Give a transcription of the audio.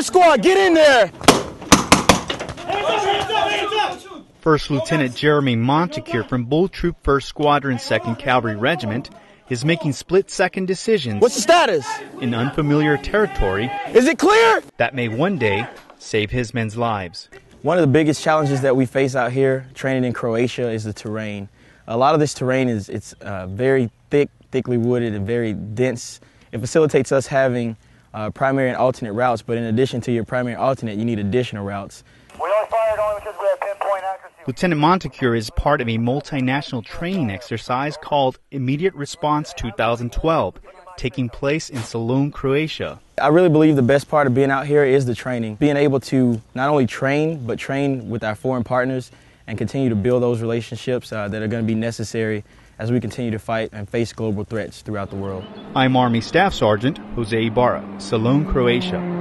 Fire squad, get in there! First Lieutenant Jeremy Mounticure from Bull Troop, First Squadron, Second Cavalry Regiment is making split-second decisions. What's the status? In unfamiliar territory. Is it clear? That may one day save his men's lives. One of the biggest challenges that we face out here training in Croatia is the terrain. A lot of this terrain is very thickly wooded and very dense. It facilitates us having primary and alternate routes, but in addition to your primary and alternate, you need additional routes. We are fired only because we have 10-point accuracy. Lieutenant Mounticure is part of a multinational training exercise called Immediate Response 2012, taking place in Slunj, Croatia. I really believe the best part of being out here is the training. Being able to not only train, but train with our foreign partners and continue to build those relationships that are going to be necessary as we continue to fight and face global threats throughout the world. I'm Army Staff Sergeant Jose Ibarra, Slunj, Croatia.